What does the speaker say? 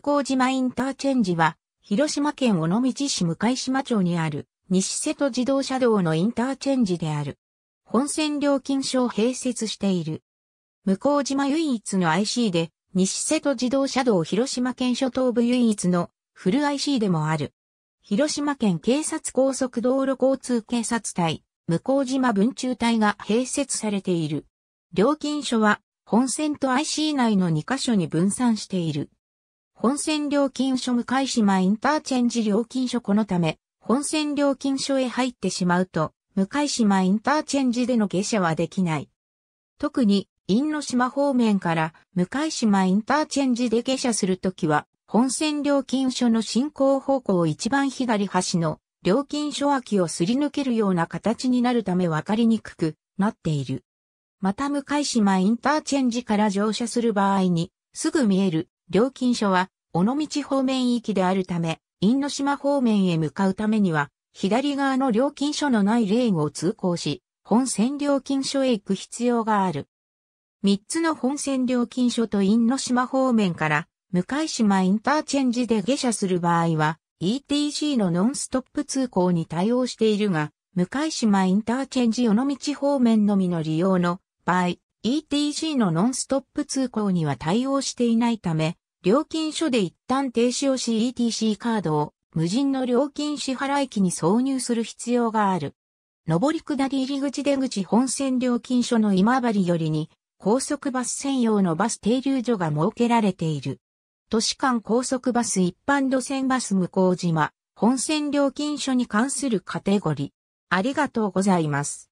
向島インターチェンジは、広島県尾道市向島町にある、西瀬戸自動車道のインターチェンジである。本線料金所を併設している。向島唯一の IC で、西瀬戸自動車道広島県諸島部唯一のフル IC でもある。広島県警察高速道路交通警察隊、向島分駐隊が併設されている。料金所は、本線と IC 内の2カ所に分散している。本線料金所向島インターチェンジ料金所このため、本線料金所へ入ってしまうと、向島インターチェンジでの下車はできない。特に、因島方面から向島インターチェンジで下車するときは、本線料金所の進行方向一番左端の料金所脇をすり抜けるような形になるため分かりにくくなっている。また向島インターチェンジから乗車する場合に、すぐ見える。料金所は、尾道方面行きであるため、因島方面へ向かうためには、左側の料金所のないレーンを通行し、本線料金所へ行く必要がある。3つの本線料金所と因島方面から、向島インターチェンジで下車する場合は、ETC のノンストップ通行に対応しているが、向島インターチェンジ尾道方面のみの利用の場合、ETC のノンストップ通行には対応していないため、料金所で一旦停止をし ETC カードを無人の料金支払い機に挿入する必要がある。上り下り入り口出口本線料金所の今治よりに高速バス専用のバス停留所が設けられている。都市間高速バス一般路線バス向島本線料金所に関するカテゴリー。ありがとうございます。